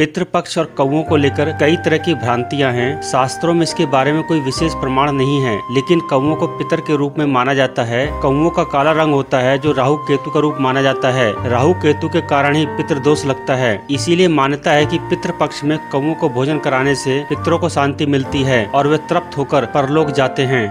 पितृपक्ष और कौओं को लेकर कई तरह की भ्रांतियां हैं। शास्त्रों में इसके बारे में कोई विशेष प्रमाण नहीं है, लेकिन कौओं को पितर के रूप में माना जाता है। कौओं का काला रंग होता है जो राहु केतु का रूप माना जाता है। राहु केतु के कारण ही पितृदोष लगता है, इसीलिए मान्यता है कि पितृपक्ष में कौओं को भोजन कराने से पितरों को शांति मिलती है और वे तृप्त होकर परलोक जाते हैं।